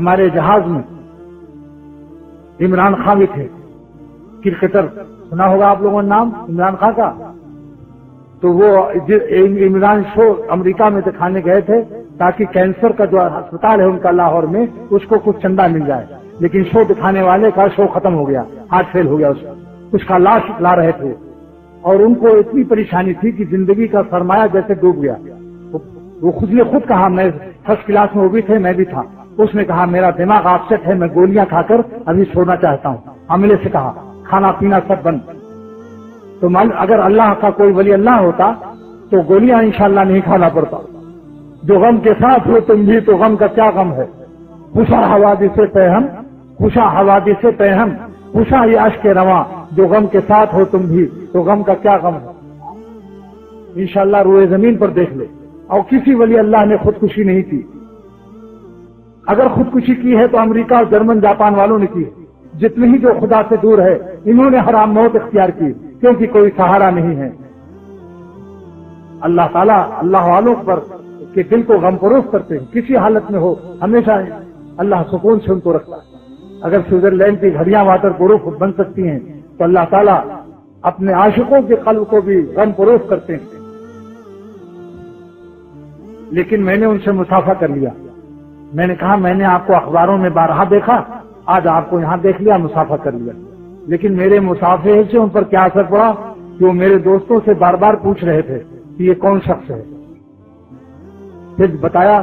हमारे जहाज में इमरान खान भी थे, क्रिकेटर, सुना होगा आप लोगों ने नाम इमरान खान का। तो वो इमरान शो अमेरिका में दिखाने गए थे ताकि कैंसर का जो अस्पताल है उनका लाहौर में, उसको कुछ चंदा मिल जाए। लेकिन शो दिखाने वाले का शो खत्म हो गया, हार्ट फेल हो गया उसका, उसका लाश ला रहे थे और उनको इतनी परेशानी थी कि जिंदगी का सरमाया जैसे डूब गया। वो खुद ने खुद कहा, मैं फर्स्ट क्लास में वो भी थे, मैं भी था, उसने कहा मेरा दिमाग अपसेट है, मैं गोलियां खाकर अभी सोना चाहता हूँ। अमले से कहा खाना पीना सब बंद। तो मान अगर अल्लाह का कोई वली अल्लाह होता तो गोलियां इंशाल्लाह नहीं खाना पड़ता। जो गम के साथ हो तुम भी, तो गम का क्या गम है। खुशा हवादी से पैहम, खुशा हवादी से पैहम, खुशा याश के रवा, जो गम के साथ हो तुम भी, तो गम का क्या गम है। इंशाल्लाह रूए जमीन पर देख ले, और किसी वली अल्लाह ने खुदकुशी नहीं की। अगर खुदकुशी की है तो अमेरिका और जर्मन जापान वालों ने की है। जितने ही जो खुदा से दूर है, इन्होंने हराम मौत इख्तियार की, क्योंकि कोई सहारा नहीं है। अल्लाह ताला अल्लाह वालों पर के दिल को गमफरोश करते हैं। किसी हालत में हो, हमेशा अल्लाह सुकून से उनको रखता है। अगर स्विट्जरलैंड की घड़ियां वाटर प्रूफ बन सकती हैं, तो अल्लाह ताला अपने आशिकों के कल्ब को भी गमफरोश करते हैं। लेकिन मैंने उनसे मुसाफा कर लिया। मैंने कहा मैंने आपको अखबारों में बारहा देखा, आज आपको यहाँ देख लिया, मुसाफा कर लिया। लेकिन मेरे मुसाफिर से उन पर क्या असर पड़ा कि वो मेरे दोस्तों से बार बार पूछ रहे थे कि ये कौन शख्स है। फिर बताया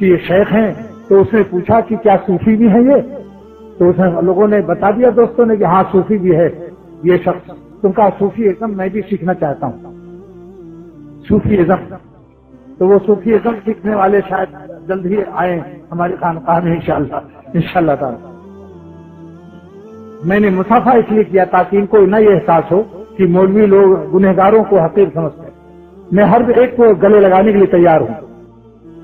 कि ये शेख हैं, तो उसने पूछा कि क्या सूफी भी है ये। तो उसने लोगों ने बता दिया, दोस्तों ने, कि हाँ सूफी भी है ये शख्स। तुम कहा सूफी इज़्म मैं भी सीखना चाहता हूँ, सूफी इज़्म। तो वो सूफी इज़्म सीखने वाले शायद जल्द ही आए हमारे खानकाह में इंशाल्लाह, इंशाल्लाह ताला। मैंने मुसाफा इसलिए किया ताकि इनको न ये एहसास हो कि मौलवी लोग गुनहगारों को हकीर समझते हैं। मैं हर एक को गले लगाने के लिए तैयार हूँ।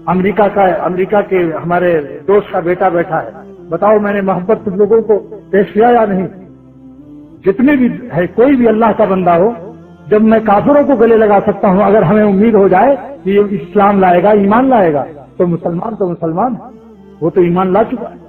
अमेरिका के हमारे दोस्त का बेटा बैठा है, बताओ मैंने मोहब्बत लोगों को पेश किया या नहीं। जितने भी है, कोई भी अल्लाह का बंदा हो, जब मैं काफिरों को गले लगा सकता हूँ, अगर हमें उम्मीद हो जाए कि ये इस्लाम लाएगा, ईमान लाएगा, तो मुसलमान है, वो तो ईमान ला चुका है।